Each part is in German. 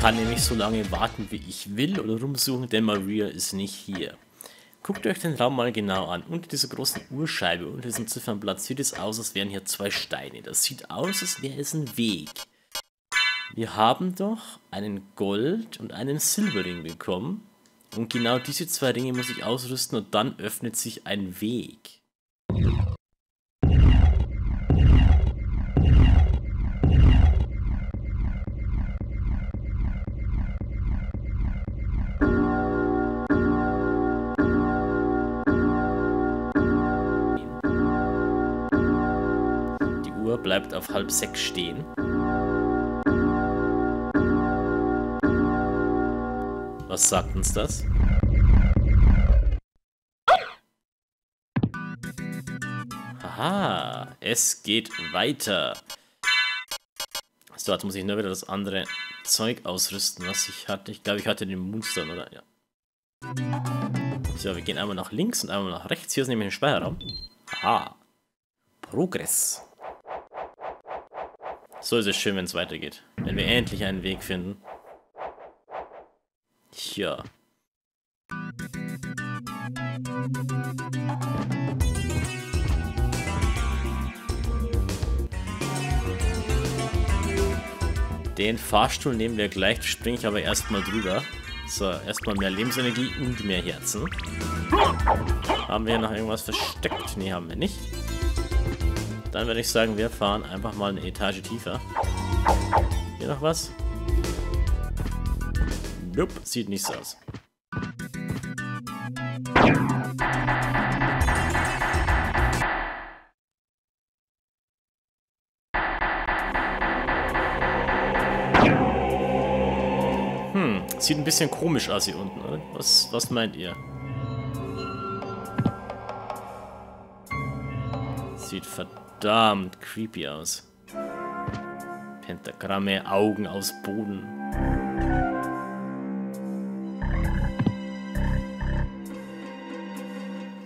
kann nämlich so lange warten, wie ich will oder rumsuchen, denn Maria ist nicht hier. Guckt euch den Raum mal genau an. Unter dieser großen Uhrscheibe, unter diesem Ziffernblatt, sieht es aus, als wären hier zwei Steine. Das sieht aus, als wäre es ein Weg. Wir haben doch einen Gold- und einen Silberring bekommen. Und genau diese zwei Ringe muss ich ausrüsten und dann öffnet sich ein Weg. Bleibt auf 5:30 stehen. Was sagt uns das? Haha, es geht weiter. So, jetzt muss ich nur wieder das andere Zeug ausrüsten, was ich hatte. Ich glaube, ich hatte den Monster, oder? Ja. So, wir gehen einmal nach links und einmal nach rechts. Hier ist nämlich ein Speicherraum. Aha. Progress. So ist es schön, wenn es weitergeht. Wenn wir endlich einen Weg finden. Tja. Den Fahrstuhl nehmen wir gleich, da springe ich aber erstmal drüber. So, erstmal mehr Lebensenergie und mehr Herzen. Haben wir hier noch irgendwas versteckt? Nee, haben wir nicht. Dann würde ich sagen, wir fahren einfach mal eine Etage tiefer. Hier noch was? Nope, sieht nicht so aus. Sieht ein bisschen komisch aus hier unten, oder? Was meint ihr? Sieht verdammt creepy aus. Pentagramme, Augen aus Boden.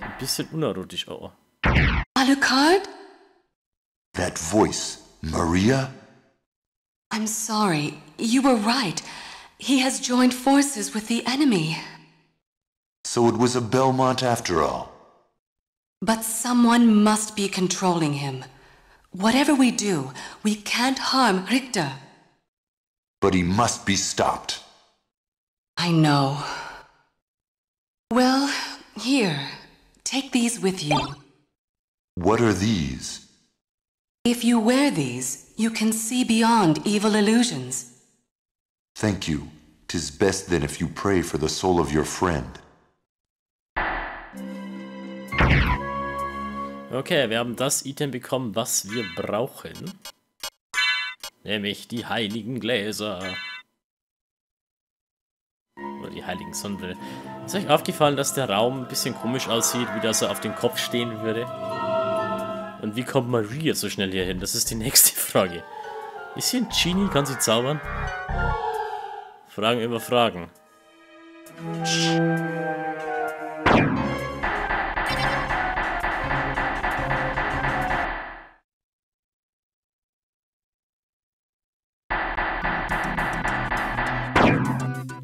Ein bisschen unerotisch, oh. Alucard? That voice, Maria? I'm sorry, you were right. He has joined forces with the enemy. So it was a Belmont after all. But someone must be controlling him. Whatever we do, we can't harm Richter. But he must be stopped. I know. Well, here. Take these with you. What are these? If you wear these, you can see beyond evil illusions. Thank you. 'Tis best then if you pray for the soul of your friend. Okay, wir haben das Item bekommen, was wir brauchen. Nämlich die heiligen Gläser. Oder die heiligen Sonnenbrillen. Ist euch aufgefallen, dass der Raum ein bisschen komisch aussieht, wie das er auf dem Kopf stehen würde? Und wie kommt Maria so schnell hier hin? Das ist die nächste Frage. Ist sie ein Genie? Kann sie zaubern? Fragen über Fragen.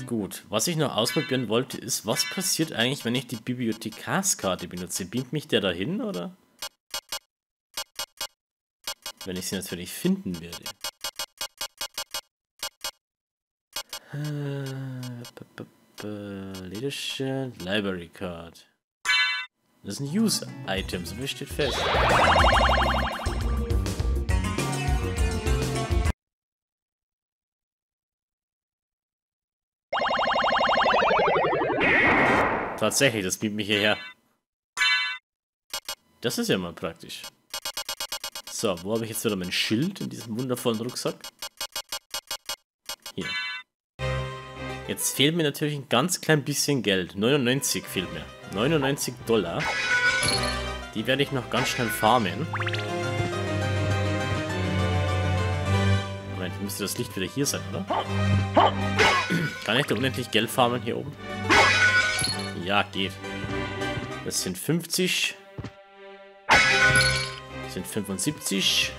Gut, was ich noch ausprobieren wollte, ist, was passiert eigentlich, wenn ich die Bibliothekarskarte benutze? Beamt mich der dahin, oder? Wenn ich sie natürlich finden werde. Leadership Library Card. Das ist ein Use-Item, so viel steht fest. Tatsächlich, das bietet mich hierher. Das ist ja mal praktisch. So, wo habe ich jetzt wieder mein Schild in diesem wundervollen Rucksack? Hier. Jetzt fehlt mir natürlich ein ganz klein bisschen Geld. 99 fehlt mir. 99 Dollar. Die werde ich noch ganz schnell farmen. Moment, müsste das Licht wieder hier sein, oder? Kann ich da unendlich Geld farmen hier oben? Ja, geht. Das sind 50. Das sind 75.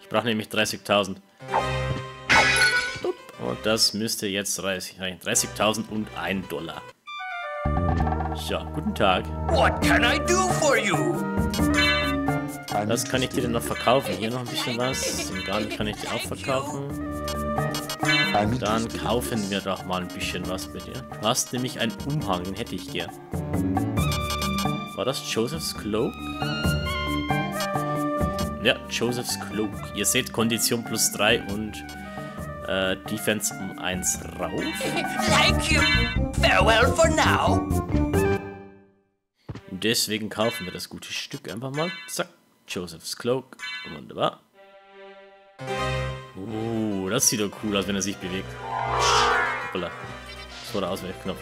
Ich brauche nämlich 30.000. Genau, das müsste jetzt reichen. 30.001 Dollar. Ja, guten Tag. What can I do for you? Was kann ich dir denn noch verkaufen? Hier noch ein bisschen was. Den Garn kann ich dir auch verkaufen. Dann kaufen wir doch mal ein bisschen was mit dir. Du hast nämlich einen Umhang, den hätte ich gern. War das Josephs Cloak? Ja, Josephs Cloak. Ihr seht Kondition plus 3 und Defense um 1 rauf. Like you. Farewell for now. Und deswegen kaufen wir das gute Stück einfach mal. Zack, Josephs Cloak. Wunderbar. Das sieht doch cool aus, wenn er sich bewegt. Hoppala. Das war der Ausweichknopf.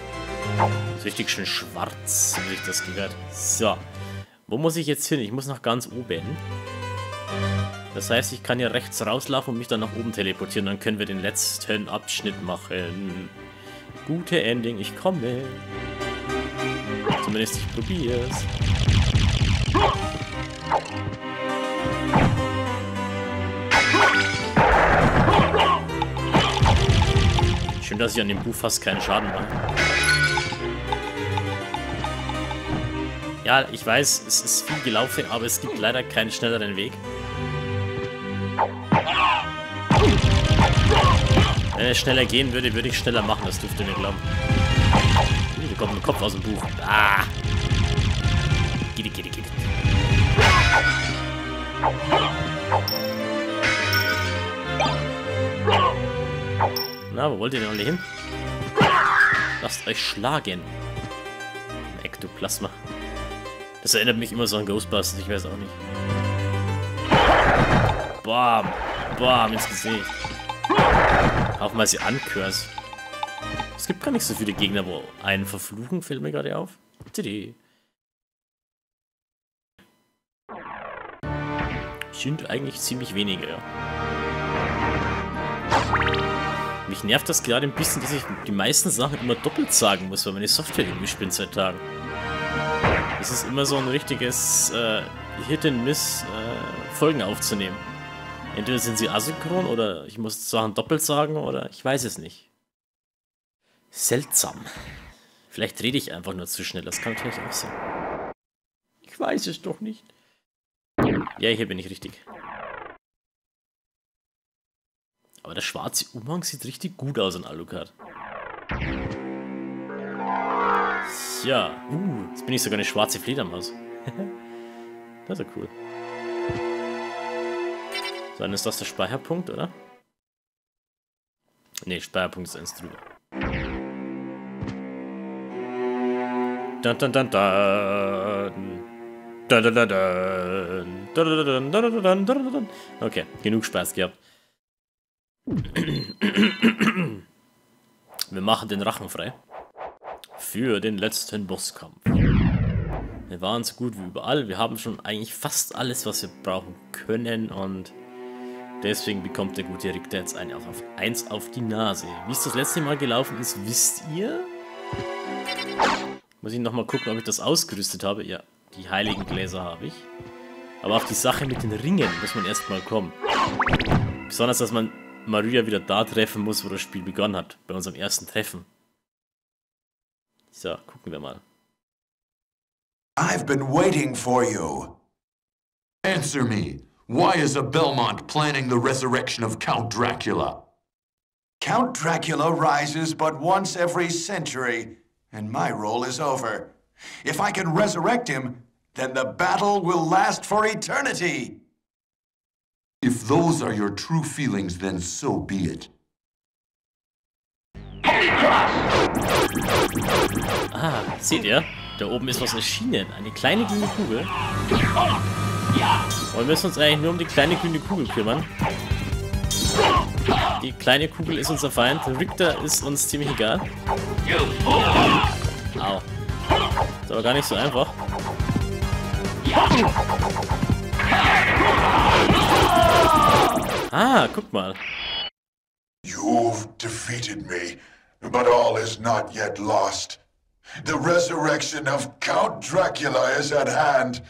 Ist richtig schön schwarz, wie sich das gehört. So. Wo muss ich jetzt hin? Ich muss nach ganz oben. Das heißt, ich kann hier rechts rauslaufen und mich dann nach oben teleportieren. Dann können wir den letzten Abschnitt machen. Gute Ending, ich komme. Zumindest ich probiere es. Schön, dass ich an dem Buch fast keinen Schaden mache. Ja, ich weiß, es ist viel gelaufen, aber es gibt leider keinen schnelleren Weg. Wenn es schneller gehen würde, würde ich schneller machen, das dürft ihr mir glauben. Hier kommt ein Kopf aus dem Buch. Ah! Geht. Na, wo wollt ihr denn alle hin? Lasst euch schlagen. Ektoplasma. Das erinnert mich immer so an Ghostbusters, ich weiß auch nicht. Bam! Bam, ins Gesicht. Auch mal sie ankürzt. Es gibt gar nicht so viele Gegner, wo einen verfluchen, fällt mir gerade auf. Tidi. Sind eigentlich ziemlich wenige, ja. Mich nervt das gerade ein bisschen, dass ich die meisten Sachen immer doppelt sagen muss, weil meine Software irgendwie spinnt seit Tagen. Es ist immer so ein richtiges Hit and Miss, Folgen aufzunehmen. Entweder sind sie asynchron oder ich muss Sachen doppelt sagen oder ich weiß es nicht. Seltsam. Vielleicht rede ich einfach nur zu schnell, das kann natürlich auch sein. Ich weiß es doch nicht. Ja, hier bin ich richtig. Aber der schwarze Umhang sieht richtig gut aus an Alucard. Ja, jetzt bin ich sogar eine schwarze Fledermaus. Das ist ja cool. So, dann ist das der Speicherpunkt, oder? Ne, Speicherpunkt ist eins drüber. Okay, genug Spaß gehabt. Wir machen den Rachen frei. Für den letzten Bosskampf. Wir waren so gut wie überall. Wir haben schon eigentlich fast alles, was wir brauchen können. Und deswegen bekommt der gute Richter jetzt einen auf 1 auf die Nase. Wie es das letzte Mal gelaufen ist, wisst ihr? Muss ich nochmal gucken, ob ich das ausgerüstet habe. Ja, die heiligen Gläser habe ich. Aber auf die Sache mit den Ringen muss man erstmal kommen. Besonders, dass man Maria wieder da treffen muss, wo das Spiel begonnen hat. Bei unserem ersten Treffen. So, gucken wir mal. I've been waiting for you. Answer me. Why is a Belmont planning the resurrection of Count Dracula? Count Dracula rises but once every century, and my role is over. If I can resurrect him, then the battle will last for eternity. If those are your true feelings, then so be it. Ah, seht ihr? Da oben ist was erschienen. Eine kleine grüne Kugel. Und wir müssen uns eigentlich nur um die kleine grüne Kugel kümmern. Die kleine Kugel ist unser Feind. Richter ist uns ziemlich egal. Au. Ist aber gar nicht so einfach. Ah, guck mal. You've defeated me, but all is not yet lost. The resurrection of Count Dracula is at hand.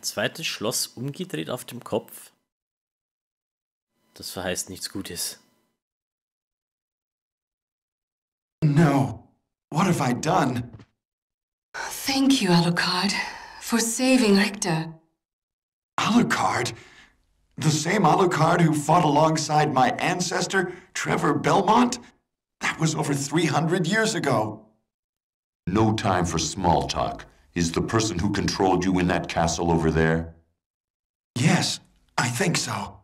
Ein zweites Schloss umgedreht auf dem Kopf? Das verheißt nichts Gutes. No. What have I done? Thank you, Alucard, for saving Richter. Alucard? The same Alucard who fought alongside my ancestor, Trevor Belmont? That was over 300 years ago. No time for small talk. Is the person who controlled you in that castle over there? Yes, I think so.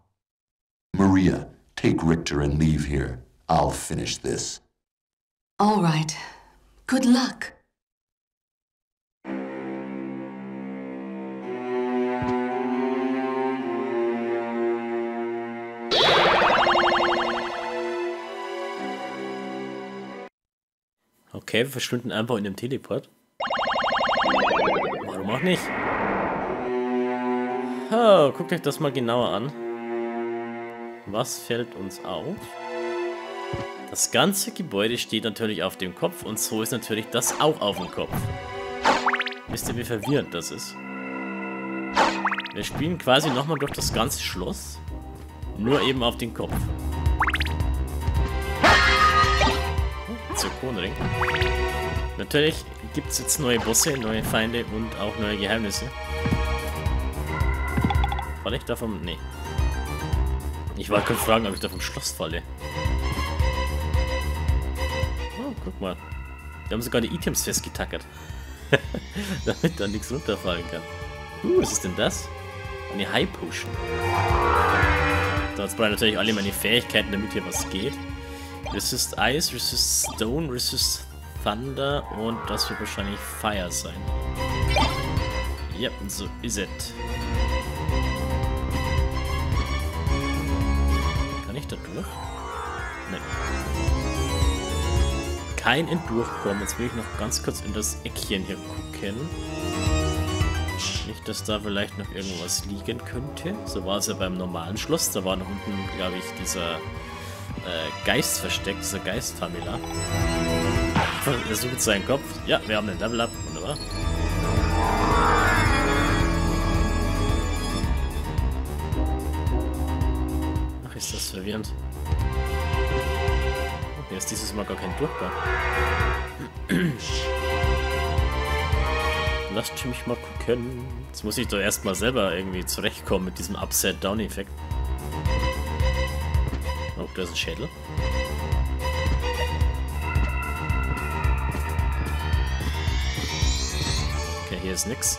Maria, take Richter and leave here. I'll finish this. All right. Good luck. Okay, wir verschwinden einfach in dem Teleport. Warum auch nicht? Oh, guckt euch das mal genauer an. Was fällt uns auf? Das ganze Gebäude steht natürlich auf dem Kopf und so ist natürlich das auch auf dem Kopf. Wisst ihr, wie verwirrend das ist? Wir spielen quasi nochmal durch das ganze Schloss, nur eben auf den Kopf. Zirkonring. Natürlich gibt es jetzt neue Bosse, neue Feinde und auch neue Geheimnisse. Falle ich davon? Nee. Ich wollte kurz fragen, ob ich da vom Schloss falle. Oh, guck mal. Wir haben sogar die Items festgetackert. Damit da nichts runterfallen kann. Was ist denn das? Eine High Potion. Da brauche ich natürlich alle meine Fähigkeiten, damit hier was geht. Resist Eis, Resist Stone, Resist Thunder und das wird wahrscheinlich Fire sein. Ja, und so ist es. Kann ich da durch? Nein. Kein Entdurchkommen. Jetzt will ich noch ganz kurz in das Eckchen hier gucken. Nicht, dass da vielleicht noch irgendwas liegen könnte. So war es ja beim normalen Schloss. Da war noch unten, glaube ich, dieser Geist versteckt, dieser Geistfamila. Er sucht seinen Kopf. Ja, wir haben den Level-Up. Wunderbar. Ach, ist das verwirrend. Oh, hier ist dieses Mal gar kein Durchgang. Lasst mich mal gucken. Jetzt muss ich doch erstmal selber irgendwie zurechtkommen mit diesem Upside-Down-Effekt. Oh, da ist ein Schädel. Okay, hier ist nix.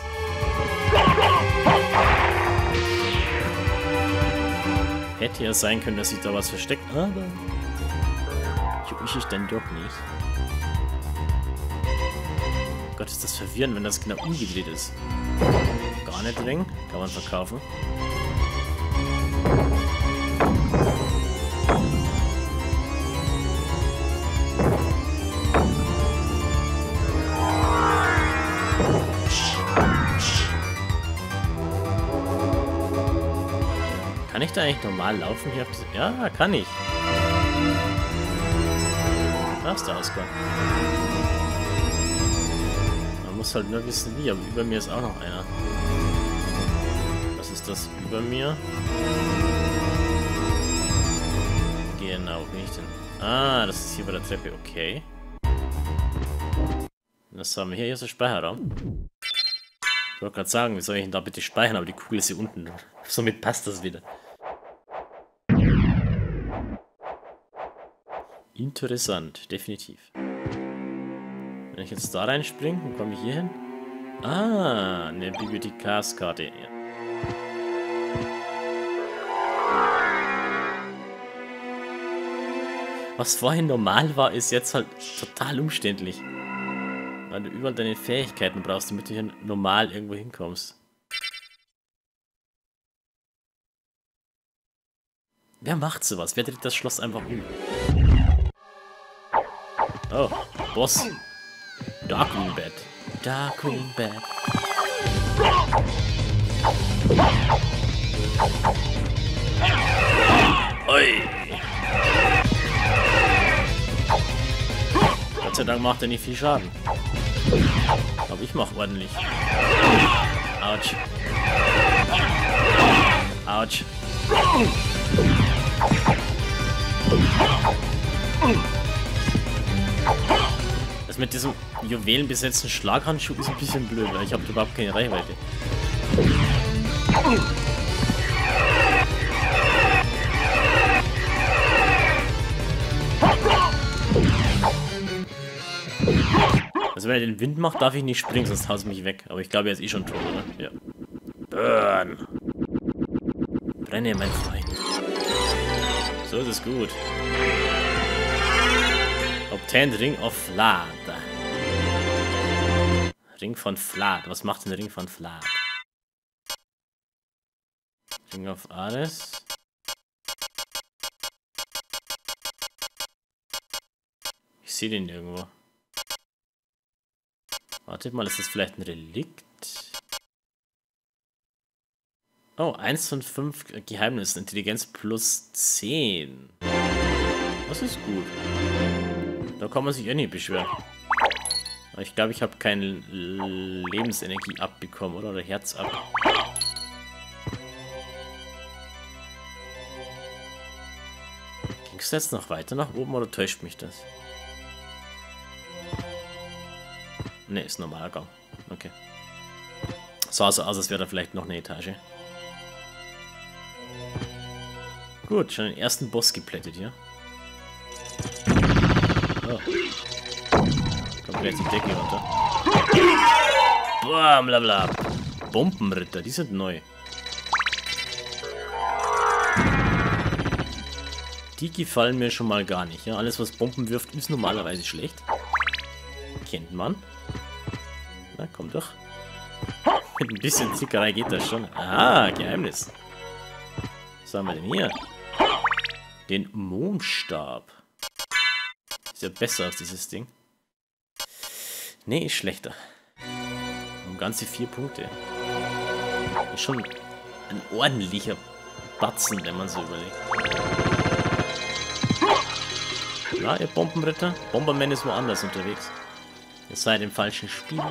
Hätte ja sein können, dass sich da was versteckt, aber ich dann doch nicht. Gott, ist das verwirrend, wenn das genau umgedreht ist. Gar nicht ring, kann man verkaufen. Kann ich da eigentlich normal laufen hier? Ja, kann ich. Da ist der Ausgang. Man muss halt nur wissen wie, aber über mir ist auch noch einer. Was ist das über mir? Genau, wo bin ich denn? Ah, das ist hier bei der Treppe, okay. Was haben wir hier? Hier ist der Speicherraum. Ich wollte gerade sagen, wie soll ich denn da bitte speichern, aber die Kugel ist hier unten. Somit passt das wieder. Interessant, definitiv. Wenn ich jetzt da reinspringe, dann komme ich hier hin. Ah, eine Bibliothekarskarte. Ja. Was vorhin normal war, ist jetzt halt total umständlich. Weil du überall deine Fähigkeiten brauchst, damit du hier normal irgendwo hinkommst. Wer macht sowas? Wer dreht das Schloss einfach um? Oh, Boss. Darkwing Bat. Darkwing Bat. Oi. Gott sei Dank macht er nicht viel Schaden. Aber ich mach ordentlich. Autsch. Autsch. Das mit diesem juwelenbesetzten Schlaghandschuh ist ein bisschen blöd, weil ich habe überhaupt keine Reichweite. Also wenn er den Wind macht, darf ich nicht springen, sonst haust du mich weg. Aber ich glaube, er ist eh schon tot, oder? Ja. Burn! Brenne, mein Freund. So ist es gut. Obtained Ring of Vlad. Ring von Vlad. Was macht denn der Ring von Vlad? Ring of Aris. Ich sehe den irgendwo. Wartet mal, ist das vielleicht ein Relikt? Oh, 1 von 5 Geheimnissen. Intelligenz plus 10. Das ist gut. Da kann man sich eh nicht beschweren. Aber ich glaube, ich habe keine Lebensenergie abbekommen, oder? Oder Herz ab. Ging es jetzt noch weiter nach oben oder täuscht mich das? Ne, ist normaler Gang. Okay. Sah so aus, als wäre da vielleicht noch eine Etage. Gut, schon den ersten Boss geplättet hier. Oh. Komplett die Decke runter. Boah, blabla. Bombenritter, die sind neu. Die gefallen mir schon mal gar nicht. Ja? Alles, was Bomben wirft, ist normalerweise schlecht. Kennt man. Na, komm doch. Mit ein bisschen Zickerei geht das schon. Ah, Geheimnis. Was haben wir denn hier? Den Mondstab. Ist ja besser als dieses Ding. Nee, ist schlechter. Um ganze 4 Punkte. Ist schon ein ordentlicher Batzen, wenn man so überlegt. Na, ihr Bombenritter? Bomberman ist woanders unterwegs. Ihr seid im falschen Spiel.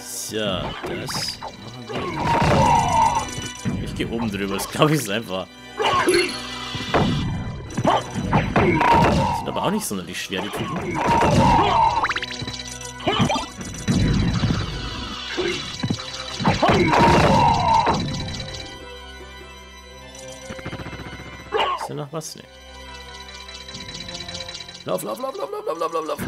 So, das machen wir. Ich gehe oben drüber, das glaube ich ist einfach. Das sind aber auch nicht sonderlich schwer, die Typen. Ist ja noch was? Ne? Lauf, lauf, lauf, lauf, lauf, lauf, lauf, lauf.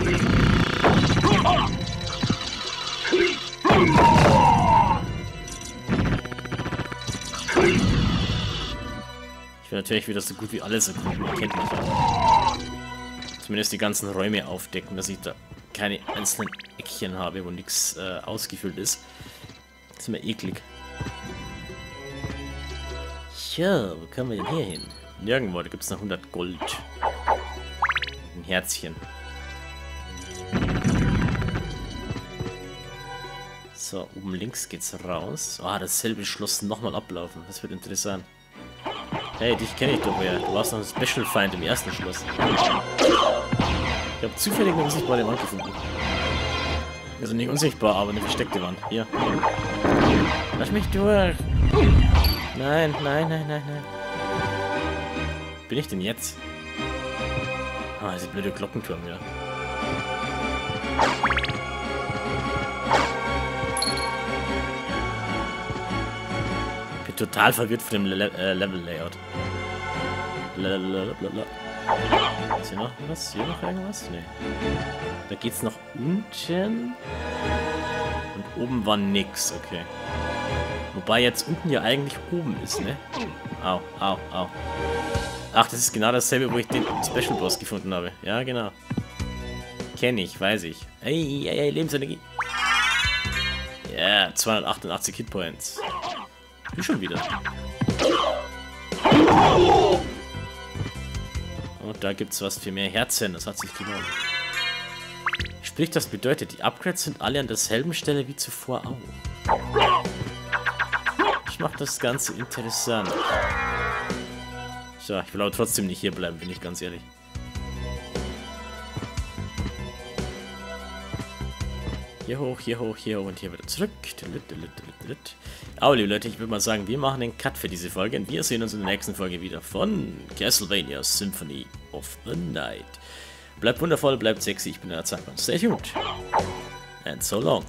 Ich will natürlich wieder so gut wie alles erkunden, man kennt mich ja. Zumindest die ganzen Räume aufdecken, dass ich da keine einzelnen Eckchen habe, wo nichts ausgefüllt ist. Das ist mir eklig. Tja, wo können wir denn hier hin? Nirgendwo, da gibt es noch 100 Gold. Ein Herzchen. So, oben links geht's raus. Ah, dasselbe Schloss nochmal ablaufen. Das wird interessant. Hey, dich kenne ich doch ja. Du warst noch ein Special Feind im ersten Schloss. Ich habe zufällig eine unsichtbare Wand gefunden. Also nicht unsichtbar, aber eine versteckte Wand. Hier. Lass mich durch. Nein, nein, nein, nein, nein. Bin ich denn jetzt? Ah, diese blöde Glockenturm wieder. Ich bin total verwirrt von dem Level-Layout. Ist hier noch was? Hier noch irgendwas? Nee. Da geht's nach unten. Und oben war nix, okay. Wobei jetzt unten ja eigentlich oben ist, ne? Au, au, au. Ach, das ist genau dasselbe, wo ich den Special Boss gefunden habe. Ja, genau. Kenne ich, weiß ich. Ey, ey, ey, Lebensenergie. Ja, yeah, 288 Hitpoints. Bin schon wieder. Und da gibt's was für mehr Herzen. Das hat sich gelohnt. Sprich, das bedeutet, die Upgrades sind alle an derselben Stelle wie zuvor auch. Ich mach das Ganze interessant. Ja, ich will aber trotzdem nicht hier bleiben, bin ich ganz ehrlich. Hier hoch, hier hoch, hier hoch und hier wieder zurück. Aber liebe Leute, ich würde mal sagen, wir machen den Cut für diese Folge und wir sehen uns in der nächsten Folge wieder von Castlevania Symphony of the Night. Bleibt wundervoll, bleibt sexy, ich bin der Alucard. Stay tuned. And so long.